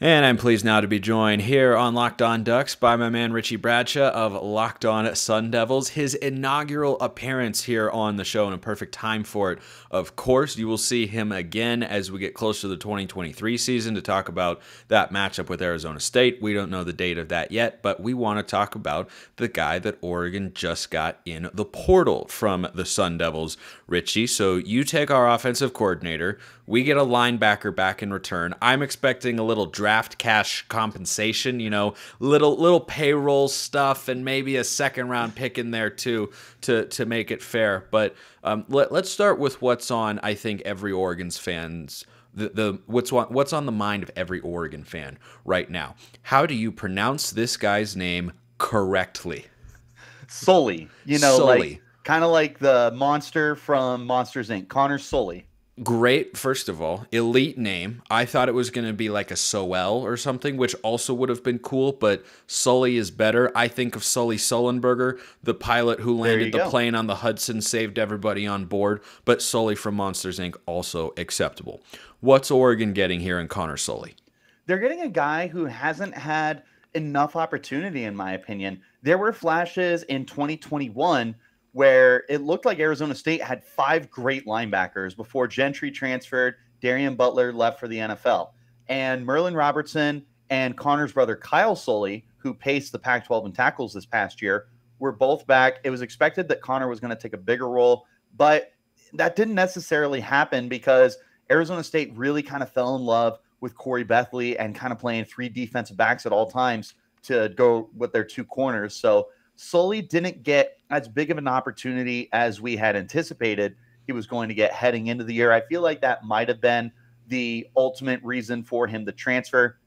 And I'm pleased now to be joined here on Locked On Ducks by my man Richie Bradshaw of Locked On Sun Devils. His inaugural appearance here on the show, and a perfect time for it. Of course, you will see him again as we get closer to the 2023 season to talk about that matchup with Arizona State. We don't know the date of that yet, but we want to talk about the guy that Oregon just got in the portal from the Sun Devils, Richie. So you take our offensive coordinator. We get a linebacker back in return. I'm expecting a little draft cash compensation, you know, little payroll stuff, and maybe a second round pick in there too to make it fair. But let's start with what's on, I think, every Oregon's fans. What's on the mind of every Oregon fan right now? How do you pronounce this guy's name correctly? Soelle, you know, Soelle. Like kind of like the monster from Monsters Inc. Connor Soelle. Great, first of all, elite name. I thought it was going to be like a Soelle or something, which also would have been cool, but Sully is better. I think of Sully Sullenberger, the pilot who landed the plane on the Hudson, saved everybody on board, but Sully from Monsters, Inc. also acceptable. What's Oregon getting here in Connor Soelle? They're getting a guy who hasn't had enough opportunity, in my opinion. There were flashes in 2021 where it looked like Arizona State had 5 great linebackers before Gentry transferred, Darian Butler left for the NFL. And Merlin Robertson and Connor's brother Kyle Soelle, who paced the Pac-12 in tackles this past year, were both back. It was expected that Connor was going to take a bigger role, but that didn't necessarily happen because Arizona State really kind of fell in love with Corey Bethley and kind of playing 3 defensive backs at all times to go with their 2 corners. So Soelle didn't get as big of an opportunity as we had anticipated he was going to get heading into the year. I feel like that might have been the ultimate reason for him to transfer.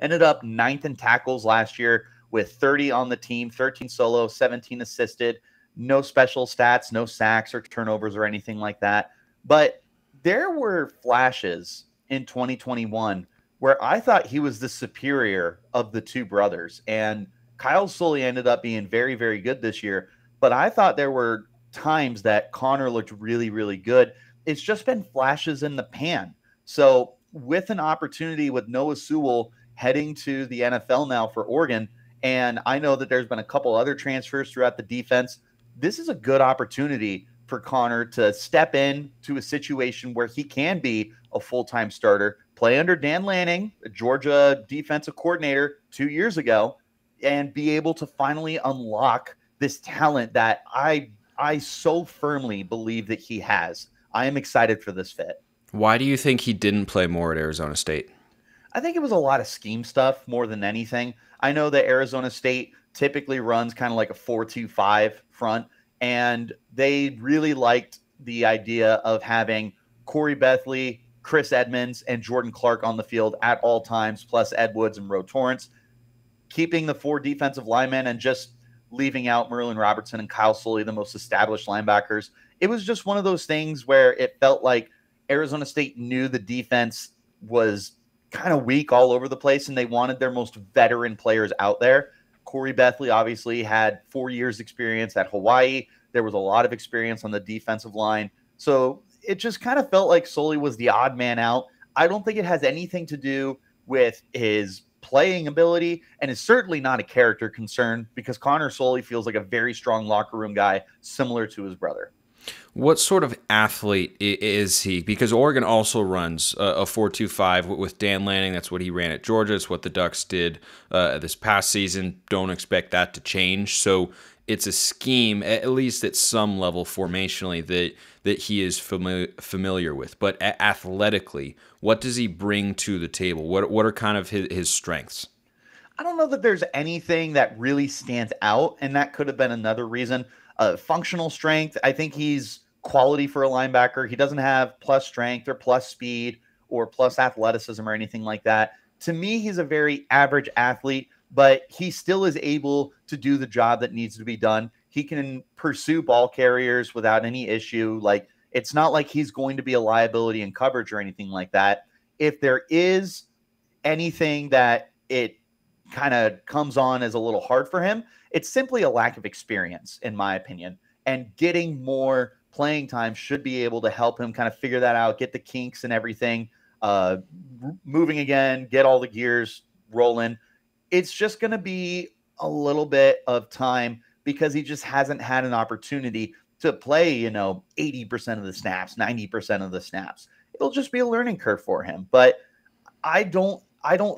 Ended up 9th in tackles last year with 30 on the team, 13 solo, 17 assisted. No special stats, no sacks or turnovers or anything like that. But there were flashes in 2021 where I thought he was the superior of the 2 brothers, and Kyle Soelle ended up being very, very good this year, but I thought there were times that Connor looked really, really good. It's just been flashes in the pan. So with an opportunity with Noah Sewell heading to the NFL now for Oregon, and I know that there's been a couple other transfers throughout the defense, this is a good opportunity for Connor to step in to a situation where he can be a full-time starter, play under Dan Lanning, a Georgia defensive coordinator 2 years ago, and be able to finally unlock this talent that I so firmly believe that he has. I am excited for this fit. Why do you think he didn't play more at Arizona State? I think it was a lot of scheme stuff more than anything. I know that Arizona State typically runs kind of like a 4-2-5 front, and they really liked the idea of having Corey Bethley, Chris Edmonds, and Jordan Clark on the field at all times, plus Ed Woods and Roe Torrance. Keeping the 4 defensive linemen and just leaving out Merlin Robertson and Kyle Soelle, the most established linebackers. It was just one of those things where it felt like Arizona State knew the defense was kind of weak all over the place, and they wanted their most veteran players out there. Corey Bethley obviously had 4 years experience at Hawaii. There was a lot of experience on the defensive line. So it just kind of felt like Soelle was the odd man out. I don't think it has anything to do with his playing ability, and is certainly not a character concern, because Connor Soelle feels like a very strong locker room guy, similar to his brother. What sort of athlete is he? Because Oregon also runs a 4-2-5 with Dan Lanning. That's what he ran at Georgia. It's what the Ducks did this past season. Don't expect that to change. So it's a scheme, at least at some level formationally, that he is familiar with. But athletically, what does he bring to the table? What are kind of his strengths? I don't know that there's anything that really stands out, and that could have been another reason. Functional strength, I think he's quality for a linebacker. He doesn't have plus strength or plus speed or plus athleticism or anything like that. To me, he's a very average athlete, but he still is able to do the job that needs to be done. He can pursue ball carriers without any issue. Like, it's not like he's going to be a liability in coverage or anything like that. If there is anything that it kind of comes on as a little hard for him, it's simply a lack of experience, in my opinion. And getting more playing time should be able to help him kind of figure that out, get the kinks and everything. moving again, get all the gears rolling. It's just going to be a little bit of time because he just hasn't had an opportunity to play, 80% of the snaps, 90% of the snaps. It'll just be a learning curve for him. But I don't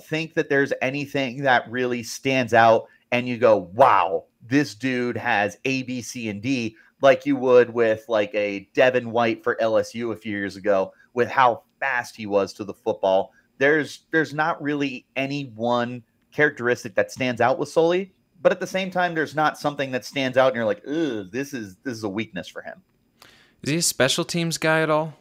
think that there's anything that really stands out and you go, wow, this dude has A, B, C, and D, like you would with like a Devin White for LSU a few years ago with how fast he was to the football. There's not really any one characteristic that stands out with Soelle, but at the same time, there's not something that stands out and you're like, ooh, this is a weakness for him. Is he a special teams guy at all?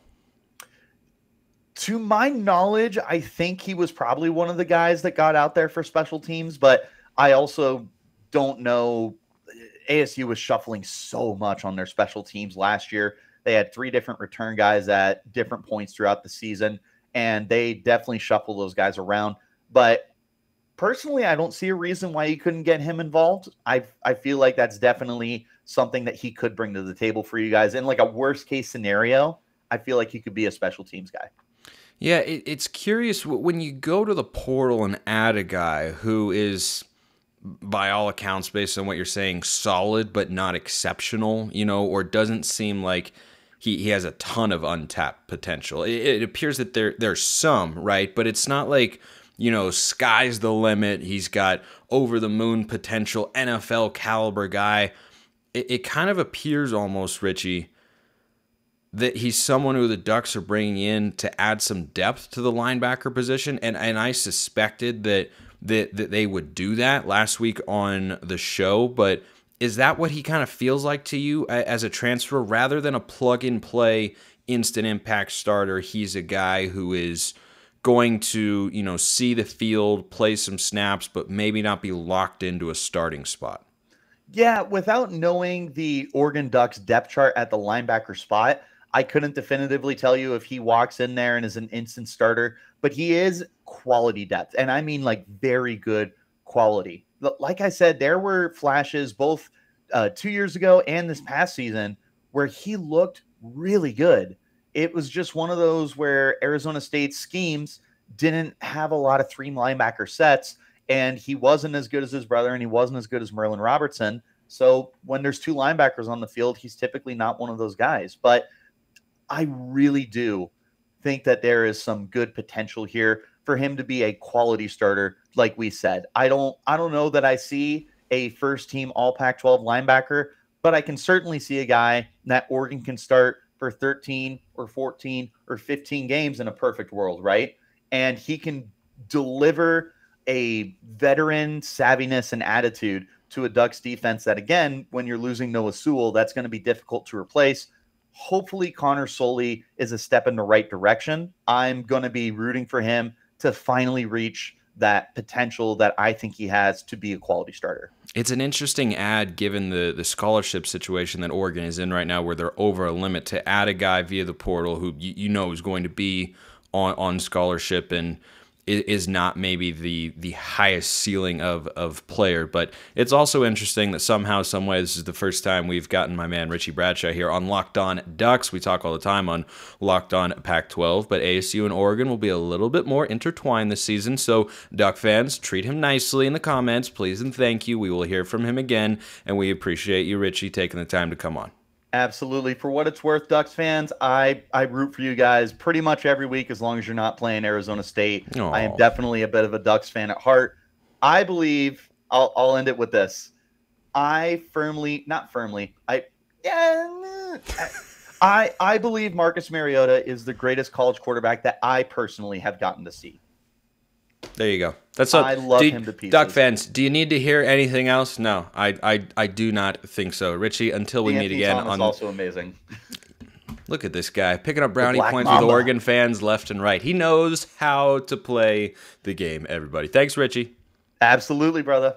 To my knowledge, I think he was probably one of the guys that got out there for special teams, but I also don't know. ASU was shuffling so much on their special teams last year. They had 3 different return guys at different points throughout the season, and they definitely shuffle those guys around. But personally, I don't see a reason why you couldn't get him involved. I feel like that's definitely something that he could bring to the table for you guys. In like a worst-case scenario, I feel like he could be a special teams guy. Yeah, it's curious when you go to the portal and add a guy who is, by all accounts, based on what you're saying, solid but not exceptional, or doesn't seem like he has a ton of untapped potential. It appears that there's some, right? But it's not like, sky's the limit. He's got over-the-moon potential, NFL caliber guy. It kind of appears almost, Richie, that he's someone who the Ducks are bringing in to add some depth to the linebacker position. And I suspected that they would do that last week on the show. But is that what he kind of feels like to you as a transfer rather than a plug-and-play instant impact starter? He's a guy who is going to, see the field, play some snaps, but maybe not be locked into a starting spot. Yeah, without knowing the Oregon Ducks depth chart at the linebacker spot, I couldn't definitively tell you if he walks in there and is an instant starter, but he is quality depth. And I mean like very good quality. Like I said, there were flashes both 2 years ago and this past season where he looked really good. It was just one of those where Arizona State's schemes didn't have a lot of 3 linebacker sets, and he wasn't as good as his brother, and he wasn't as good as Merlin Robertson. So when there's 2 linebackers on the field, he's typically not one of those guys. But I really do think that there is some good potential here for him to be a quality starter, like we said. I don't know that I see a first-team All-Pac-12 linebacker, but I can certainly see a guy that Oregon can start for 13 or 14 or 15 games in a perfect world, right? And he can deliver a veteran savviness and attitude to a Ducks defense that, again, when you're losing Noah Sewell, that's going to be difficult to replace. Hopefully Connor Soelle is a step in the right direction. I'm going to be rooting for him to finally reach that potential that I think he has to be a quality starter. It's an interesting add given the scholarship situation that Oregon is in right now where they're over a limit, to add a guy via the portal who is going to be on scholarship and is not maybe the highest ceiling of player. But it's also interesting that somehow, some way, this is the first time we've gotten my man Richie Bradshaw here on Locked On Ducks. We talk all the time on Locked On Pac-12, but ASU and Oregon will be a little bit more intertwined this season. So Duck fans, treat him nicely in the comments, please and thank you. We will hear from him again, and we appreciate you, Richie, taking the time to come on. Absolutely. For what it's worth, Ducks fans, I root for you guys pretty much every week as long as you're not playing Arizona State. Aww. I am definitely a bit of a Ducks fan at heart. I believe, I'll end it with this. I believe Marcus Mariota is the greatest college quarterback that I personally have gotten to see. There you go. That's what I love him to pieces. Duck fans, do you need to hear anything else? No, I do not think so, Richie. Until we meet again, Anthony Thomas also amazing. Look at this guy picking up brownie points with Oregon fans left and right. He knows how to play the game. Everybody, thanks, Richie. Absolutely, brother.